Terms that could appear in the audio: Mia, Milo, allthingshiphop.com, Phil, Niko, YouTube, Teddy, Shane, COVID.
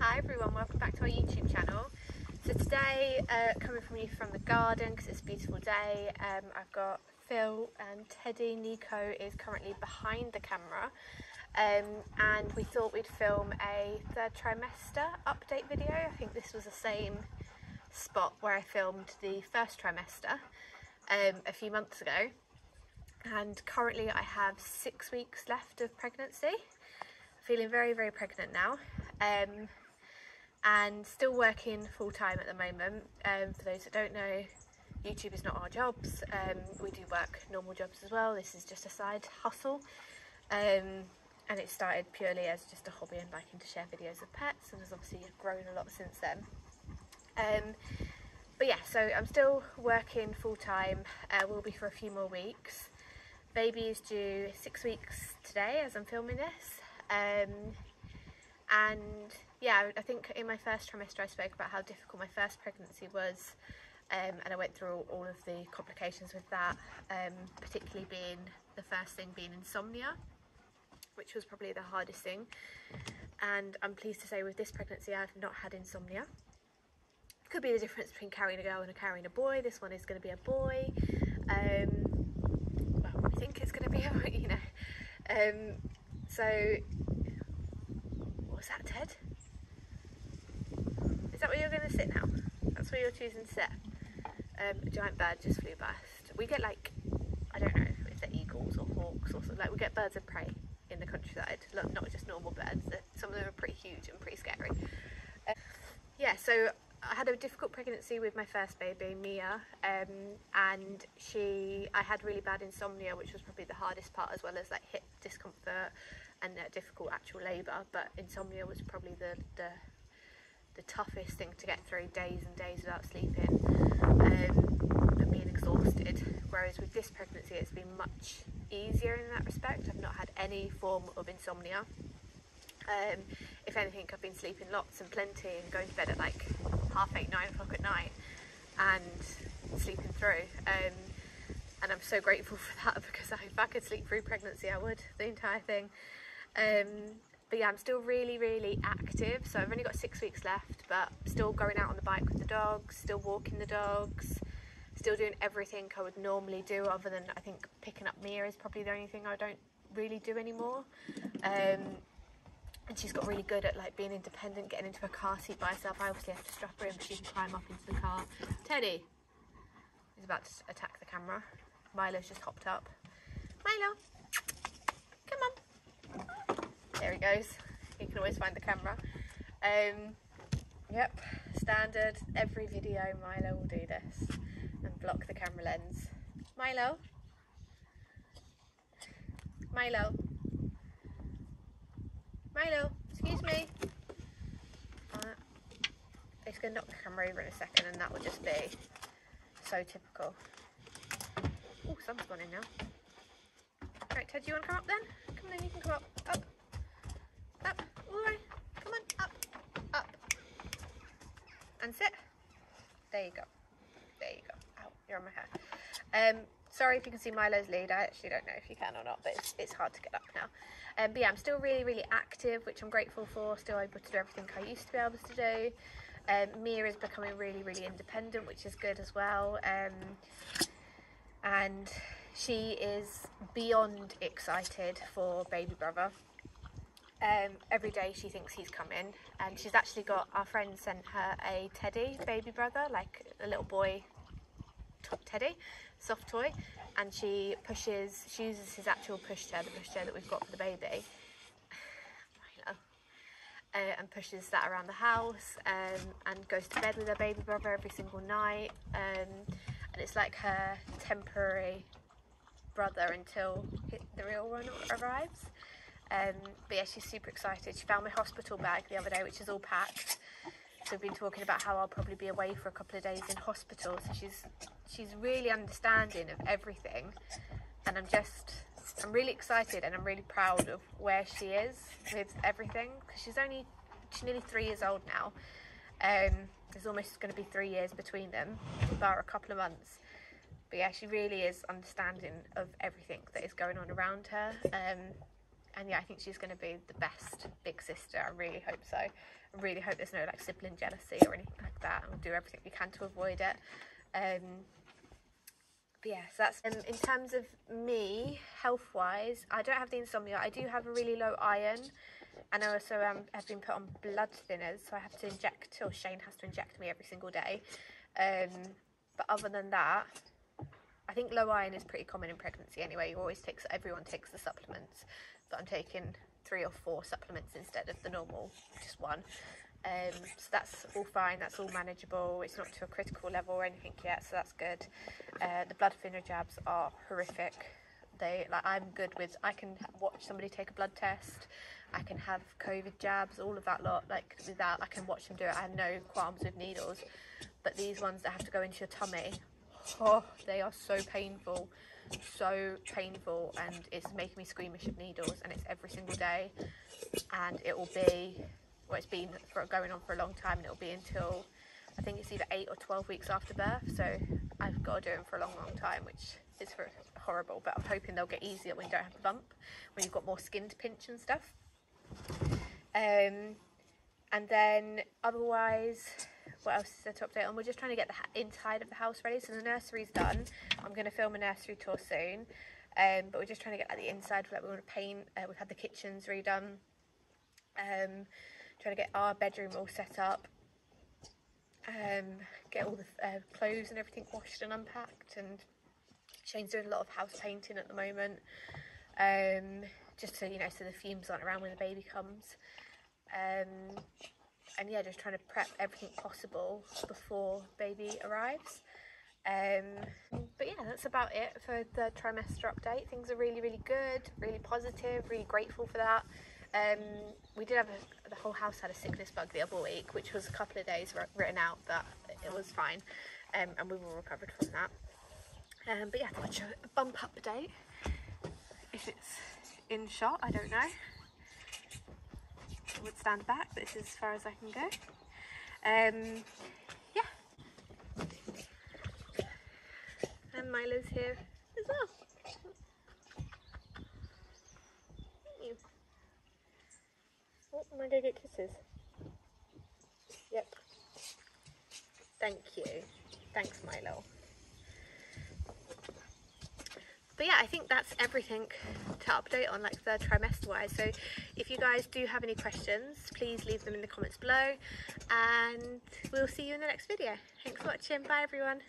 Hi everyone, welcome back to our YouTube channel. So today, coming from you from the garden because it's a beautiful day, I've got Phil and Teddy. Niko is currently behind the camera, and we thought we'd film a third trimester update video. I think this was the same spot where I filmed the first trimester a few months ago, and currently I have 6 weeks left of pregnancy. Feeling very, very pregnant now, and still working full-time at the moment. For those that don't know, YouTube is not our jobs. We do work normal jobs as well. This is just a side hustle, and it started purely as just a hobby and liking to share videos of pets, and has obviously grown a lot since then. But yeah, so I'm still working full-time, will be for a few more weeks. Baby is due 6 weeks today as I'm filming this. And yeah, I think in my first trimester I spoke about how difficult my first pregnancy was, and I went through all of the complications with that, particularly being the first thing being insomnia, which was probably the hardest thing. And I'm pleased to say with this pregnancy I've not had insomnia. Could be the difference between carrying a girl and carrying a boy. This one is going to be a boy. Well, I think it's going to be a boy, you know. So, what was that, Ted? Is that where you're going to sit now? That's where you're choosing to sit? A giant bird just flew past. We get, like, I don't know if they're eagles or hawks or something. Like, we get birds of prey in the countryside. Not just normal birds. Some of them are pretty huge and pretty scary. Yeah, so I had a difficult pregnancy with my first baby, Mia, and I had really bad insomnia, which was probably the hardest part, as well as like hip discomfort and difficult actual labour. But insomnia was probably the toughest thing to get through, days and days without sleeping, and being exhausted. Whereas with this pregnancy, it's been much easier in that respect. I've not had any form of insomnia. If anything, I've been sleeping lots and plenty and going to bed at like 8:30, 9 o'clock at night and sleeping through, and I'm so grateful for that, because if I could sleep through pregnancy I would, the entire thing. But yeah, I'm still really, really active, so I've only got 6 weeks left, but still going out on the bike with the dogs, still walking the dogs, still doing everything I would normally do, other than I think picking up Mia is probably the only thing I don't really do anymore. And she's got really good at like being independent, getting into a car seat by herself. I obviously have to strap her in, but she can climb up into the car. Teddy is about to attack the camera. Milo's just hopped up. Milo, come on. There he goes. He can always find the camera. Yep, standard. Every video, Milo will do this and block the camera lens. Milo. Milo. Milo, excuse me. It's going to knock the camera over in a second, and that will just be so typical. Oh, sun's gone in now. Right, Ted, do you want to come up then? Come on, you can come up. Up. Up. All right. Come on. Up. Up. And sit. There you go. There you go. Ow, you're on my hair. Sorry if you can see Milo's lead. I actually don't know if you can or not, but it's hard to get up now. But yeah, I'm still really, really active, which I'm grateful for. Still able to do everything I used to be able to do. Mia is becoming really, really independent, which is good as well. And she is beyond excited for baby brother. Every day she thinks he's coming, and she's actually got, our friend sent her a Teddy baby brother, like a little boy Teddy, soft toy, and she uses his actual pushchair, the pushchair that we've got for the baby, and pushes that around the house, and goes to bed with her baby brother every single night, and it's like her temporary brother until the real one arrives. But yeah, she's super excited. She found my hospital bag the other day, which is all packed. So we've been talking about how I'll probably be away for a couple of days in hospital, so she's really understanding of everything, and I'm really excited, and I'm really proud of where she is with everything, because she's nearly 3 years old now. There's almost going to be 3 years between them, bar a couple of months. But yeah, she really is understanding of everything that is going on around her, And yeah, I think she's going to be the best big sister. I really hope so. I really hope there's no like sibling jealousy or anything like that, and we'll do everything we can to avoid it. But yeah, so that's in terms of me health wise. I don't have the insomnia. I do have a really low iron, and I also have been put on blood thinners, so I have to inject, or Shane has to inject me every single day. But other than that, I think low iron is pretty common in pregnancy anyway. You always take, everyone takes the supplements, but I'm taking 3 or 4 supplements instead of the normal just one. So that's all fine, that's all manageable. It's not to a critical level or anything yet, so that's good. The blood thinner jabs are horrific. They, like, I'm good with, I can watch somebody take a blood test, I can have COVID jabs, all of that lot, like, without, I can watch them do it. I have no qualms with needles, but these ones that have to go into your tummy, oh, they are so painful, and it's making me squeamish of needles, and it's every single day, and it will be, well, it's been going on for a long time, and it'll be until, I think it's either 8 or 12 weeks after birth, so I've got to do them for a long, long time, which is horrible, but I'm hoping they'll get easier when you don't have a bump, when you've got more skin to pinch and stuff. And then otherwise, what else is there to update on? We're just trying to get the inside of the house ready. So the nursery's done. I'm going to film a nursery tour soon. But we're just trying to get like the inside. Like, we want to paint. We've had the kitchens redone. Trying to get our bedroom all set up. Get all the clothes and everything washed and unpacked. And Shane's doing a lot of house painting at the moment. Just so, you know, so the fumes aren't around when the baby comes. And yeah, just trying to prep everything possible before baby arrives. But yeah, that's about it for the trimester update. Things are really, really good, really positive, really grateful for that. We did have the whole house had a sickness bug the other week, which was a couple of days written out, but it was fine, and we were recovered from that. But yeah, I thought I'd show a bump update, if it's in shot, I don't know. Would stand back, but this is as far as I can go. Yeah, and Milo's here as well. Oh, am I gonna get kisses? Yep. Thank you. Thanks, Milo. But yeah, I think that's everything to update on, like, the trimester wise. So if you guys do have any questions, please leave them in the comments below, and we'll see you in the next video. Thanks for watching. Bye everyone.